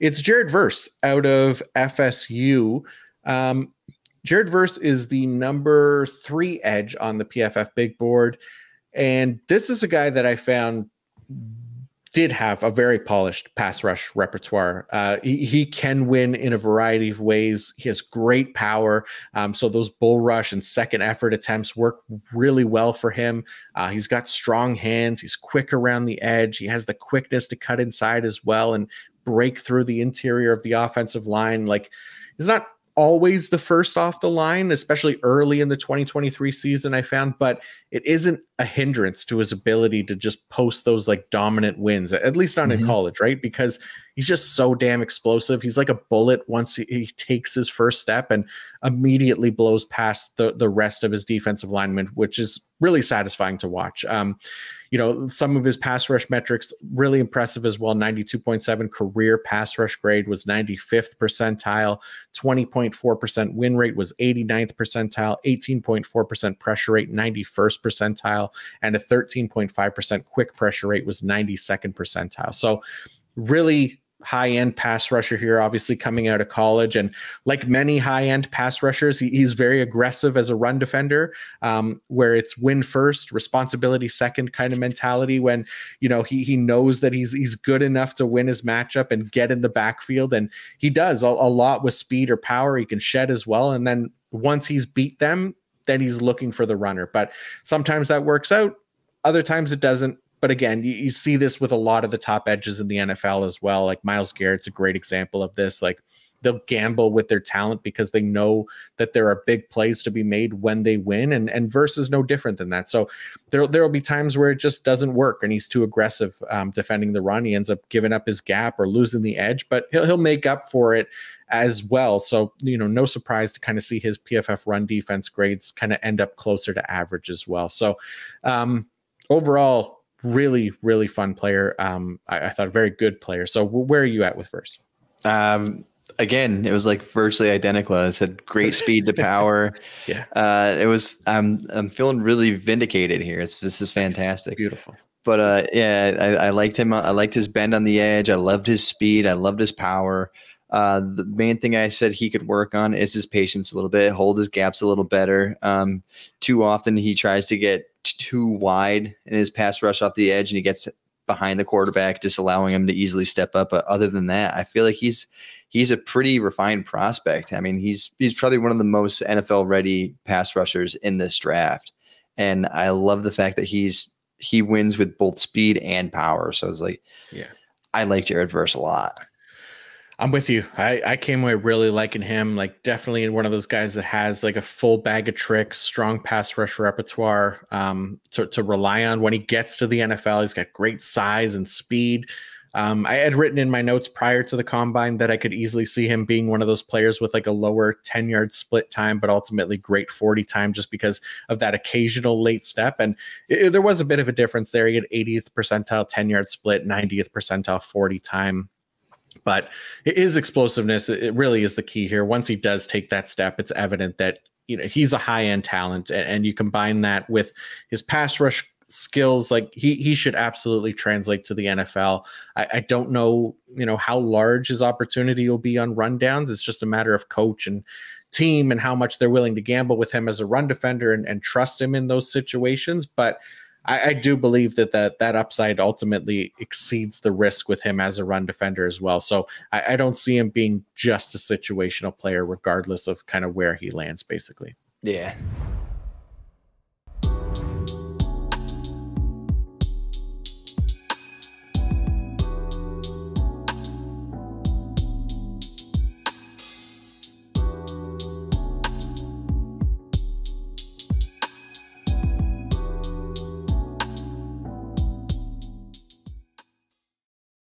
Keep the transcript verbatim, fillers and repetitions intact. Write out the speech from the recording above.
It's Jared Verse out of F S U. Um, Jared Verse is the number three edge on the P F F big board. And this is a guy that I found did have a very polished pass rush repertoire. Uh, he, he can win in a variety of ways. He has great power. Um, so those bull rush and second effort attempts work really well for him. Uh, he's got strong hands. He's quick around the edge. He has the quickness to cut inside as well and break through the interior of the offensive line. Like, he's not always the first off the line, especially early in the twenty twenty-three season, I found, but it isn't a hindrance to his ability to just post those like dominant wins, at least not mm-hmm. in college, right? Because he's just so damn explosive. He's like a bullet once he, he takes his first step and immediately blows past the, the rest of his defensive linemen, which is really satisfying to watch. Um, you know, some of his pass rush metrics, really impressive as well. ninety-two point seven career pass rush grade was ninety-fifth percentile. twenty point four percent win rate was eighty-ninth percentile. eighteen point four percent pressure rate, ninety-first percentile. And a thirteen point five percent quick pressure rate was ninety-second percentile. So really high-end pass rusher here, obviously coming out of college. And like many high-end pass rushers, he, he's very aggressive as a run defender, um, where it's win first, responsibility second kind of mentality, when, you know, he he knows that he's he's good enough to win his matchup and get in the backfield. And he does a, a lot with speed or power. He can shed as well. And then once he's beat them, then he's looking for the runner. But sometimes that works out. Other times it doesn't. But again, you, you see this with a lot of the top edges in the N F L as well. Like Myles Garrett's a great example of this. Like, they'll gamble with their talent because they know that there are big plays to be made when they win. And, and Verse is no different than that. So there will be times where it just doesn't work and he's too aggressive um, defending the run. He ends up giving up his gap or losing the edge, but he'll, he'll make up for it as well. So, you know, no surprise to kind of see his P F F run defense grades kind of end up closer to average as well. So um, overall, really, really fun player. Um, I, I thought a very good player. So where are you at with Verse? Um, Again, it was like virtually identical. I said great speed to power. yeah, uh, it was. I'm I'm feeling really vindicated here. It's, this is fantastic, it's beautiful. But uh, yeah, I, I liked him. I liked his bend on the edge. I loved his speed. I loved his power. Uh, the main thing I said he could work on is his patience a little bit. Hold his gaps a little better. Um, too often he tries to get too wide in his pass rush off the edge, and he gets behind the quarterback, just allowing him to easily step up. But other than that, I feel like he's he's a pretty refined prospect. I mean, he's he's probably one of the most N F L ready pass rushers in this draft. And I love the fact that he's he wins with both speed and power. So it's like, yeah, I like Jared Verse a lot. I'm with you. I, I came away really liking him. Like, definitely one of those guys that has like a full bag of tricks, strong pass rush repertoire um, to, to rely on when he gets to the N F L. He's got great size and speed. Um, I had written in my notes prior to the combine that I could easily see him being one of those players with like a lower ten yard split time, but ultimately great forty time just because of that occasional late step. And it, it, there was a bit of a difference there. He had eightieth percentile ten yard split, ninetieth percentile forty time. But his explosiveness, it really is the key here. Once he does take that step, it's evident that, you know, he's a high-end talent, and, and you combine that with his pass rush skills, like he he should absolutely translate to the N F L. I, I don't know, you know, how large his opportunity will be on rundowns. It's just a matter of coach and team and how much they're willing to gamble with him as a run defender and, and trust him in those situations. But I, I do believe that, that that upside ultimately exceeds the risk with him as a run defender as well. So I, I don't see him being just a situational player, regardless of kind of where he lands, basically. Yeah.